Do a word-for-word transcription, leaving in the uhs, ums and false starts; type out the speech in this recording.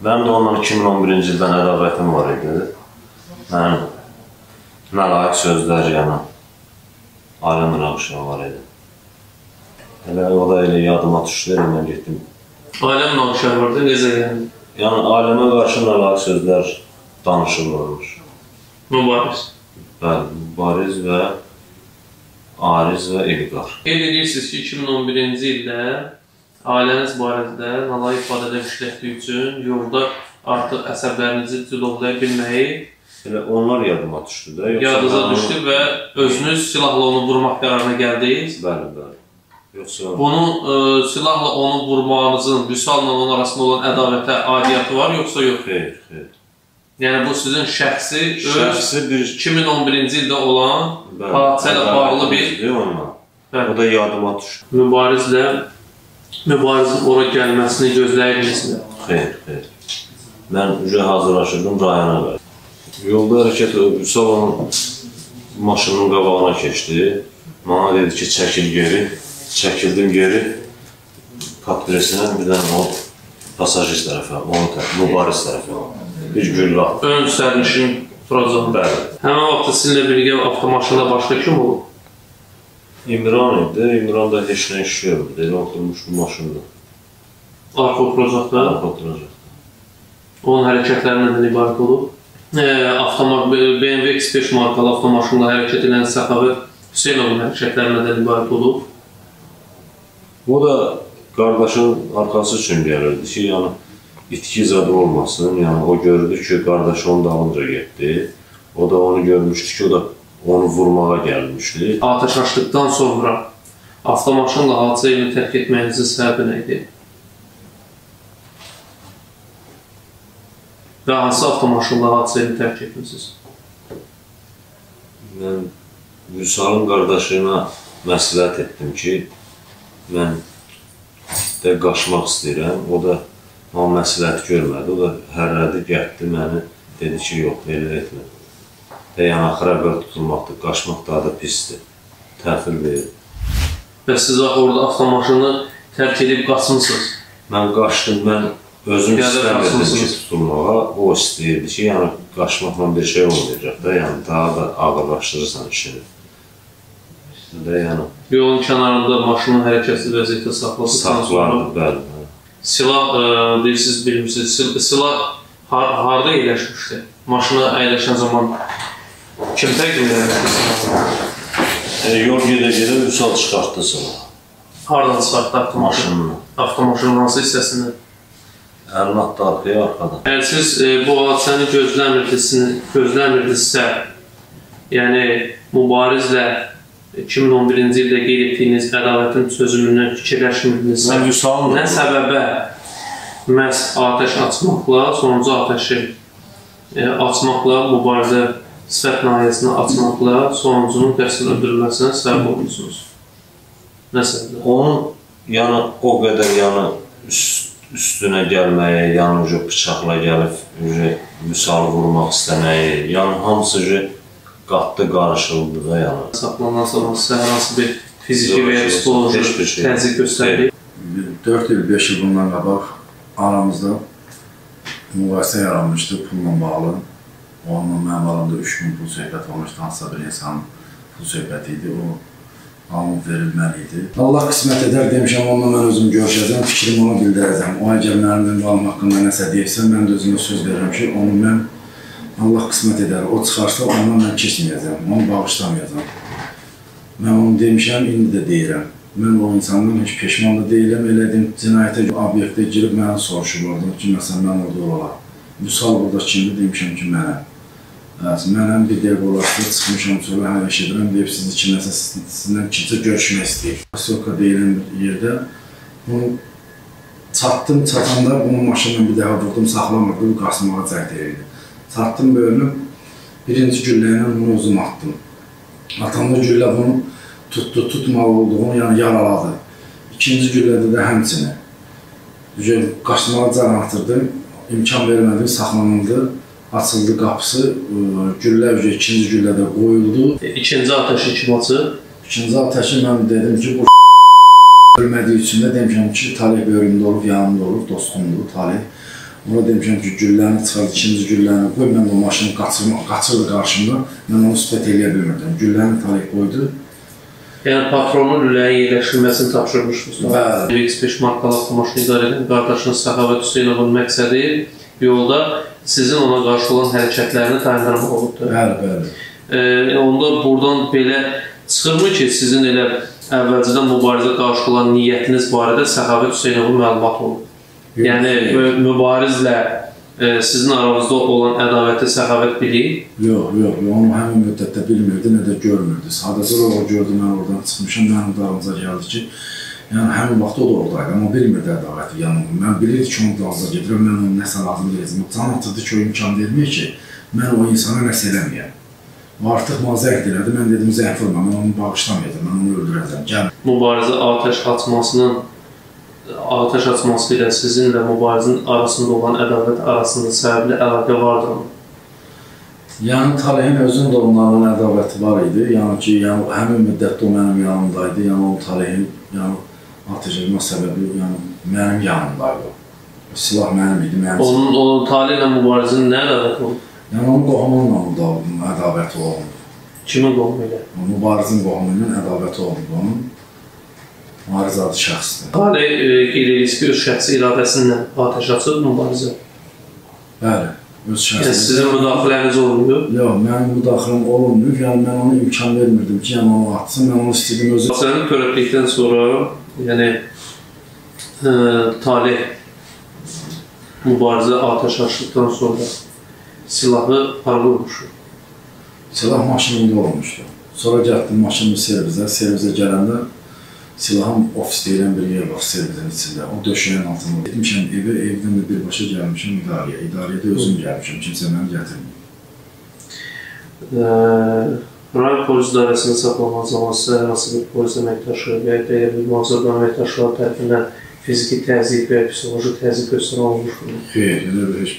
Benim de ondan iki min on birinci ildən ədavətim var idi. Mənim nəlaiq sözlər yana ayrılmıraq uşağı var idi. Elə o da elə yadıma düşdü, mən getdim. Ailəmlə uşağı vardı, necə yəni? Yəni ailəmə qarşı nəlaiq sözlər danışılırmış. Mübariz? Bəli, mübariz və ariz və elqar. Qeyd edirsiniz ki, iki min on birinci ildə ailəniz barədə nəlaiq ifadədə işlətdiyi üçün yolda artıq əsəblərinizi cilolaya bilməyi elə onlar yadıma düşdü də. Yadınıza düşdü və özünüz silahla onu vurmaq qərarına gəldiniz. Bəli, bəli. Yoxsa bunun e, silahla onu vurmağınızın Vüsal'la onun arasında olan ədavətə adiyyatı var yoxsa yox? Xeyr, xeyr. Yəni bu sizin şəxsi, şəxsi bir... iki min on birinci ildə olan hadisələ bağlı bir... O da yadıma düşdü. Mübarizlə mübarizin oraya gəlməsini gözləyirmişsiniz? Xeyr, xeyr. Mən üzrə hazırlaşırdım rayona qədər. Yolda hərəkət Vüsal onun maşının qabağına keçdi. Mənə dedi ki, çəkil geri. Çəkildim geri katbiresinə, bir dənə o pasajist tərəfə, mübariz tərəfə, bir güllə. Ön sərnişin prozoru. Bəli. Həmən vaxtda sizinlə birgə avtomaşında başqa kim olub? İmran idi. İmranda heç nə iş yoxdur. Elə oturmuş bu maşında. Arxa oturacaqda? Arxa oturacaqda. Onun hərəkətlərindən ibarət olub. E, B M W X beş markalı avtomaşında hərəkət edən Səxavət Hüseynovun hərəkətlərindən ibarət olub. O da qardaşın arxası üçün gəlirdi ki, yəni itki zadı olmasın. Yəni o gördü ki, qardaşı onun dalınca getdi. O da onu görmüşdü ki, o da onu vurmağa gəlmişdi. Atəş açdıqdan sonra avtomaşınla hadisə yerini tərk etməyinizin səbəbi nə idi? Və hansı avtomaşınla hadisə yerini tərk etmişsiniz? Mən Vüsalın qardaşına məsləhət etdim ki, mən də qaçmaq istəyirəm, o da hamı məsləhət görmədi, o da hərrədi, gətdi məni, dedi ki, yox, elə etmədi. Yəni, axıra belə tutulmaqdır, qaçmaq daha da pisdir, təhvil verir. Və siz orada avtomaşını tərk edib qaçmışsınız? Mən qaçdım, mən özüm istəmirdim ki, tutulmağa, o istəyirdi ki, yəni qaçmaqla bir şey olmayacaq da, yəni daha da ağırlaşdırırsan işini. Yolun kənarında maşının hərəkətli vəziyyətə saxlasın. Silah, deyirsiniz, bilmirsiniz, silah harada eyləşmişdi? Maşına eyləşən zaman kim təqdim edilmişdi? Yol gedə-gedə Vüsal çıxartdı silahı. Haradan çıxartdı avtomaşının? Avtomaşının hansı hissəsində? Əlin atdı arxaya, arxadan. Əgər siz bu hadisəni gözləmirdinizsə, yəni mübarizlə iki min on birinci ildə qeyd etdiyiniz ədalətin sözümündən fikirləşmirdinizsə, nə səbəbə məhz atəş açmaqla, sonuncu atəşi açmaqla, mübarizə sifət nahiyəsini açmaqla sonuncunun təhsil öldürülməsinə səbəb olmuşsunuz? Nə səbəbə? Onun yəni o qədər yəni üstünə gəlməyə, yəni bıçaqla gəlib Vüsalı vurmaq istəməyi, yəni hamısı qatdı, qarışıldı və yana. Saplanan zaman sizə hansı bir fiziki və ya psixoloji təzyiq göstərdi? dörd il, beş il bundan qabaq aramızda müqayisə yaranmışdı pulla bağlı. Onunla mənim aramda üç gün pul söhbət olmuşdu. Hansısa bir insanın pul söhbəti idi. O hamı verilməli idi. Allah qismət edər demişəm, onunla mən özüm görüşəcəm, fikrimi ona bildirəcəm. O əgəmlərindən qalım haqqında nəsə deyibsə, mən də özümə söz verirəm ki, onu mən Allah qismət edər, o çıxarsa ondan mən keçməyəcəm, onu bağışlamayacam. Mən onu demişəm, indi də deyirəm. Mən o insandan heç peşman da deyiləm, elədim. Cinayətə obyektə girib mənə soruşulurdu ki, məsələn, mən orada olaraq. Vüsal burada kimdir, demişəm ki, mənəm. Mənəm bir dəqiq olaraq çıxmışam, sonra hələ eşidirəm, deyib sizi ki, məsələn, sizinlə kimsə görüşmək istəyir. Soka deyilən bir yerdə bunu çatdım, çatanda bunun maşından bir dəqiq vurdum, saxlamırdı, qaçmağa cəhd edirdi. Sattım bölünüb, birinci gülləylə bunu uzun attım. Atamda güllə bunu tutdu, tutmalı olduğunu yaraladı. İkinci güllədə də həmçini. Qaçmağa can atırdı, imkan vermədi, saxlanıldı, açıldı qapısı. Güllə ikinci güllədə qoyuldu. İkinci ateşi kim açıb? İkinci ateşi mən dedim ki, bu ölmədiyi üçün də demişəm ki, Taleh bölümdə olub, yanımda olub, dostumdur Taleh. Ona demişəm ki, gülləni çıxar, ikinci gülləni qoy, mən o maşını qaçırdı qarşımda, mən onu sifət eləyə bilmirdim. Gülləni Taleh qoydu. Yəni patronun lüləyə yerləşdirilməsini tapşırmışsınız. Bəli. X beş markalıq maşını idarə edən qardaşınız Səxavət Hüseynovun məqsədi yolda sizin ona qarşı olan hərəkətlərini tayinləmək olubdur. Bəli, bəli. E, onda buradan belə çıxırmı ki, sizin elə əvvəlcədən mübarizə qarşı olan niyyətiniz barədə Səxavət Hüseynovun məlumat olub? Yox, yəni mübarizlə e, sizin aranızda olan ədavəti Səxavət bilir? Yox, yox, onu həmin müddətdə bilmirdi, nə də görmürdü. Sadəcə o gördü, mən oradan çıxmışam, mənim dalımıza gəldi ki, yəni həmin vaxtda o da oradaydı, amma bilmirdi ədavəti. Yəni, mən bilirdi ki, onun dalımıza gedirəm, mən onun nəsə lazım deyəcəm. Can atırdı ki, o imkan vermir ki, mən o insana nəsə eləməyəm. Artıq mazəq elədi, mən dedim, zəhv olma, mən onu bağışlamayacam, mən onu öldürəcəm, gəl. Mübarizə atəş açmasının Atəş açması ilə sizinlə mübarizin arasında olan ədavət arasında səbəbli əlaqə vardır? Yəni, Talehin özündə onların ədavəti var idi. Yəni ki, yəni, həmin müddətdə o mənim yanımdaydı. Yəni, o Talehin yəni, atəş açma səbəbi yəni, mənim yanımdaydı. Silah mənim idi, mənim səbəbi. Onun, onun Talehlə mübarizin nə ədavəti oldu? Yəni, onun qohumunun ədavəti oldu. Kimin qohumu ilə? Mübarizin qohumunun ədavəti oldu onun. Mübarizatı şəxsdir. Taleh qeyri-risk öz şəxsi iradəsindən atəş açıb mübarizə? Bəli, öz şəxsi. Yəni sizin müdaxiləniz olmuyor? Yox, mənim müdaxiləm olmuyor. Yəni mən ona imkan vermirdim ki, yəni o atsın, mən onu istəyirdim özü. Sənin törətlikdən sonra, yəni Taleh mübarizə atəş açdıqdan sonra silahı parada olmuşdu? Silah maşınında olmuşdu. Sonra gəldim maşını servizə, servizə gələndə silahım ofis deyilən bir yer var, servisin içində, o döşəyin altında. Getmişəm evə, evdən də birbaşa gəlmişəm idarəyə. İdarəyə də özüm gəlmişəm, kimsə məni gətirməyəm. Rayon polis idarəsində saxlanılan zaman sizə hər hansı bir polis əməkdaşı və ya da bir mühafizə əməkdaşları tərəfindən fiziki təzyiq və ya psixoloji təzyiq göstərən olmuşdur? Xeyr, elə bir heç bir şey.